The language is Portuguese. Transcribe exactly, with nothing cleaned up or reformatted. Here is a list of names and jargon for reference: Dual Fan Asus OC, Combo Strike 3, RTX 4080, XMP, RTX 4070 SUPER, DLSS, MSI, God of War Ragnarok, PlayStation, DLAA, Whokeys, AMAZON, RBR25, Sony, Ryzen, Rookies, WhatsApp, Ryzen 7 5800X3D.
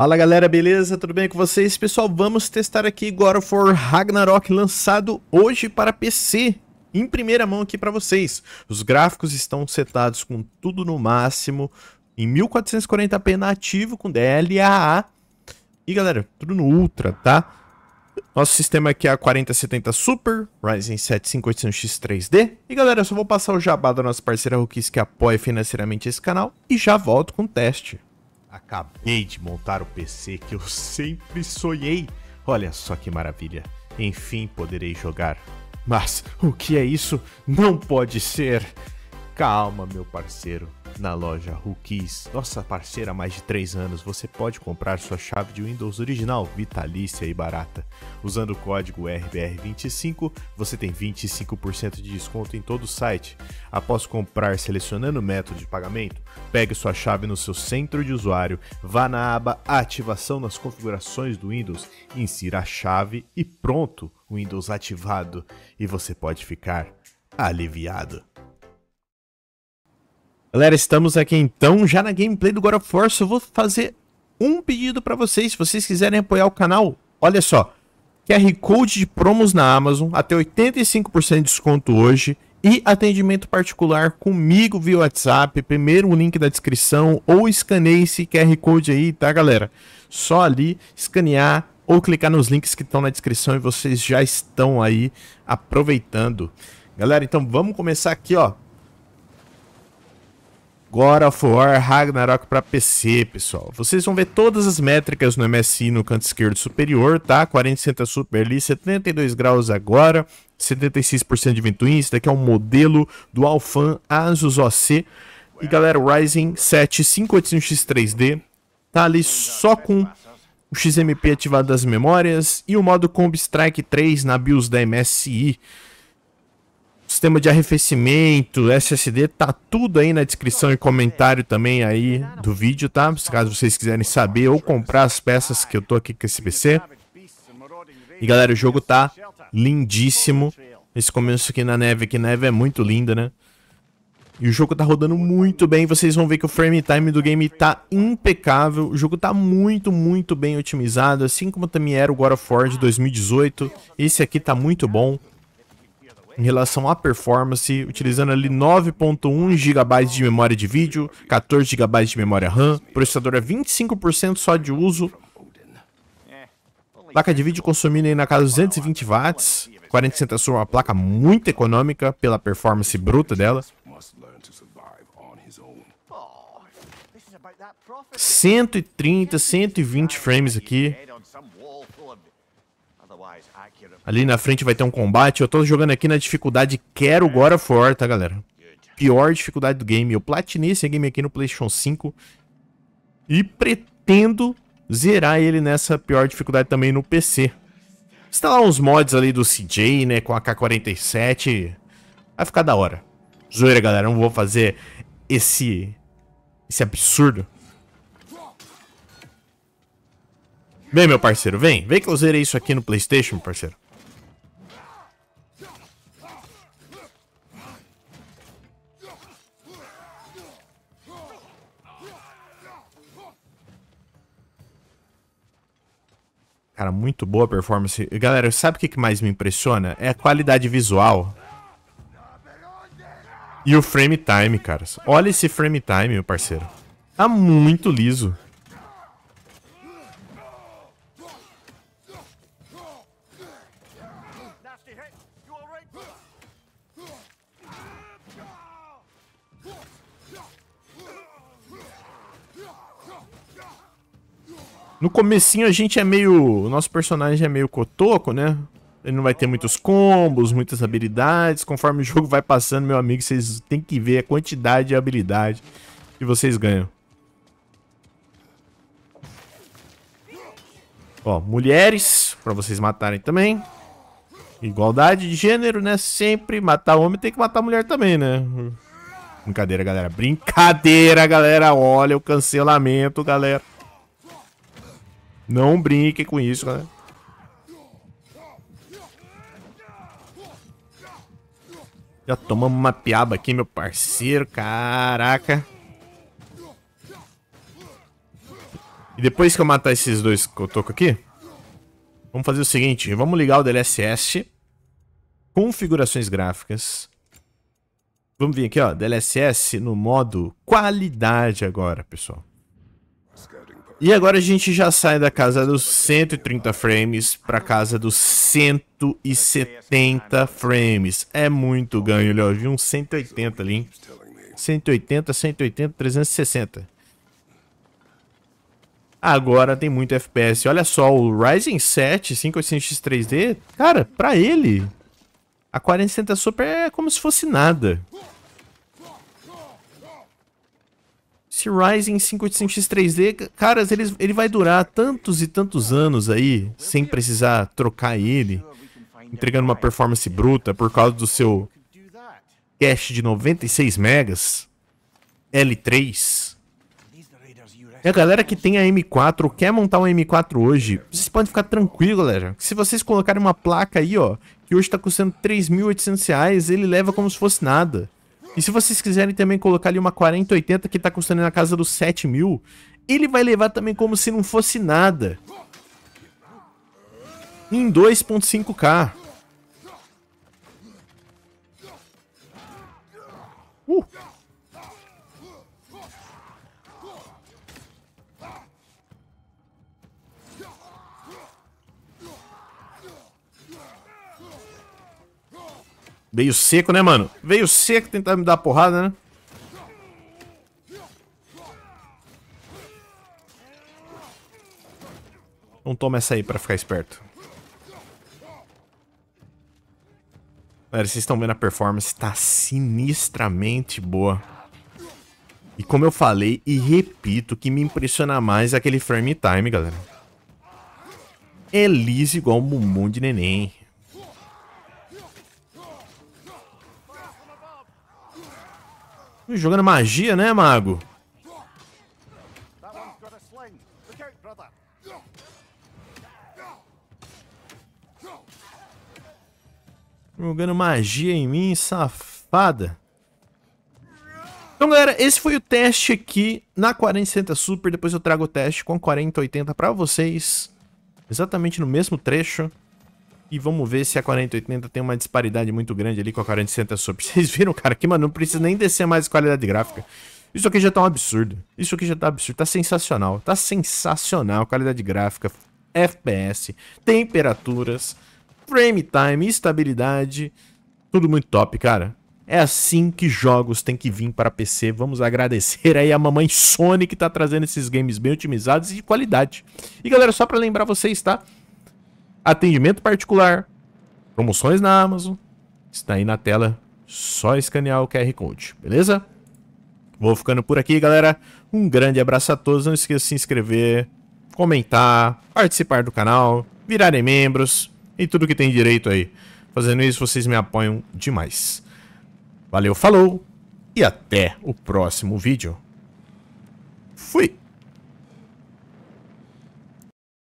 Fala galera, beleza? Tudo bem com vocês? Pessoal, vamos testar aqui God of War Ragnarok, lançado hoje para P C, em primeira mão aqui para vocês. Os gráficos estão setados com tudo no máximo, em mil quatrocentos e quarenta p nativo, com D L A A. E galera, tudo no Ultra, tá? Nosso sistema aqui é a quarenta setenta Super, Ryzen sete cinquenta e oito hundred X três D. E galera, eu só vou passar o jabá da nossa parceira Rookies, que apoia financeiramente esse canal, e já volto com o teste. Acabei de montar o P C que eu sempre sonhei. Olha só que maravilha. Enfim, poderei jogar. Mas o que é isso? Não pode ser. Calma, meu parceiro. Na loja Whokeys, nossa parceira há mais de três anos, você pode comprar sua chave de Windows original, vitalícia e barata. Usando o código R B R vinte e cinco, você tem vinte e cinco por cento de desconto em todo o site. Após comprar, selecionando o método de pagamento, pegue sua chave no seu centro de usuário, vá na aba Ativação nas configurações do Windows, insira a chave e pronto, o Windows ativado. E você pode ficar aliviado. Galera, estamos aqui então já na gameplay do God of War. Só vou fazer um pedido para vocês, se vocês quiserem apoiar o canal, olha só, Q R Code de promos na Amazon, até oitenta e cinco por cento de desconto hoje, e atendimento particular comigo via WhatsApp, primeiro o link da descrição, ou escaneie esse Q R Code aí, tá galera? Só ali, escanear ou clicar nos links que estão na descrição e vocês já estão aí aproveitando. Galera, então vamos começar aqui, ó. God of War Ragnarok para P C, pessoal. Vocês vão ver todas as métricas no M S I no canto esquerdo superior, tá? quarenta setenta Super ali, setenta e dois graus agora, setenta e seis por cento de vento. Isso daqui é um modelo Dual Fan Asus O C. E galera, o Ryzen sete cinquenta e oito hundred X três D tá ali só com o X M P ativado das memórias e o modo Combo Strike três na BIOS da M S I. Sistema de arrefecimento, S S D, tá tudo aí na descrição e comentário também aí do vídeo, tá? Caso vocês quiserem saber ou comprar as peças que eu tô aqui com esse P C. E galera, o jogo tá lindíssimo. Esse começo aqui na neve, que neve é muito linda, né? E o jogo tá rodando muito bem, vocês vão ver que o frame time do game tá impecável. O jogo tá muito, muito bem otimizado, assim como também era o God of War de dois mil e dezoito. Esse aqui tá muito bom. Em relação à performance, utilizando ali nove ponto um gigabytes de memória de vídeo, quatorze gigabytes de memória RAM, processador é vinte e cinco por cento só de uso, placa de vídeo consumindo aí na casa dos duzentos e vinte watts, quarenta setenta é uma placa muito econômica pela performance bruta dela, cento e trinta, cento e vinte frames aqui. Ali na frente vai ter um combate. Eu tô jogando aqui na dificuldade Quero God of War, tá, galera? Pior dificuldade do game. Eu platinei esse game aqui no PlayStation cinco. E pretendo zerar ele nessa pior dificuldade também no P C. Instalar uns mods ali do C J, né? Com a A K quarenta e sete. Vai ficar da hora. Zoeira, galera. Não vou fazer esse... Esse absurdo. Vem, meu parceiro, vem. Vem que eu zerei isso aqui no PlayStation, meu parceiro. Cara, muito boa a performance. Galera, sabe o que mais me impressiona? É a qualidade visual. E o frame time, cara. Olha esse frame time, meu parceiro. Tá muito liso. No comecinho a gente é meio... O nosso personagem é meio cotoco, né? Ele não vai ter muitos combos, muitas habilidades. Conforme o jogo vai passando, meu amigo, vocês têm que ver a quantidade de habilidade que vocês ganham. Ó, mulheres, pra vocês matarem também. Igualdade de gênero, né? Sempre matar homem tem que matar mulher também, né? Brincadeira, galera. Brincadeira, galera. Olha o cancelamento, galera. Não brinque com isso, galera. Já tomamos uma piaba aqui, meu parceiro. Caraca. E depois que eu matar esses dois cotocos aqui, vamos fazer o seguinte, vamos ligar o D L S S, configurações gráficas. Vamos vir aqui, ó, D L S S no modo qualidade agora, pessoal. E agora a gente já sai da casa dos cento e trinta frames pra casa dos cento e setenta frames. É muito ganho, olha, eu vi uns cento e oitenta ali, hein? cento e oitenta, cento e oitenta, trezentos e sessenta. Agora tem muito F P S. Olha só, o Ryzen sete cinquenta e oito cem X três D, cara, pra ele, a quarenta setenta Super é como se fosse nada. Esse Ryzen cinquenta e oito cem X três D, caras, ele, ele vai durar tantos e tantos anos aí, sem precisar trocar ele, entregando uma performance bruta por causa do seu cache de noventa e seis megas, L três. E a galera que tem a M quatro ou quer montar uma M quatro hoje, vocês podem ficar tranquilo, galera. Se vocês colocarem uma placa aí, ó, que hoje tá custando três mil e oitocentos reais, ele leva como se fosse nada. E se vocês quiserem também colocar ali uma quarenta oitenta que tá custando na casa dos sete mil, ele vai levar também como se não fosse nada. Em dois ponto cinco K. Uh! Veio seco, né, mano? Veio seco tentar me dar porrada, né? Então toma essa aí pra ficar esperto. Galera, vocês estão vendo a performance, tá sinistramente boa. E como eu falei e repito, que me impressiona mais é aquele frame time, galera. É liso igual um bumbum de neném. Jogando magia, né, mago? Jogando magia em mim, safada. Então, galera, esse foi o teste aqui na quarenta setenta Super. Depois eu trago o teste com a quarenta oitenta pra vocês. Exatamente no mesmo trecho. E vamos ver se a quarenta oitenta tem uma disparidade muito grande ali com a quarenta setenta Super. Vocês viram, cara? Que, mano, não precisa nem descer mais qualidade gráfica. Isso aqui já tá um absurdo. Isso aqui já tá absurdo. Tá sensacional. Tá sensacional. Qualidade gráfica, F P S, temperaturas, frame time, estabilidade. Tudo muito top, cara. É assim que jogos tem que vir para P C. Vamos agradecer aí a mamãe Sony que tá trazendo esses games bem otimizados e de qualidade. E, galera, só pra lembrar vocês, tá? Atendimento particular, promoções na Amazon, está aí na tela, só escanear o Q R Code, beleza? Vou ficando por aqui, galera, um grande abraço a todos, não esqueça de se inscrever, comentar, participar do canal, virarem membros e tudo que tem direito aí. Fazendo isso, vocês me apoiam demais. Valeu, falou e até o próximo vídeo. Fui!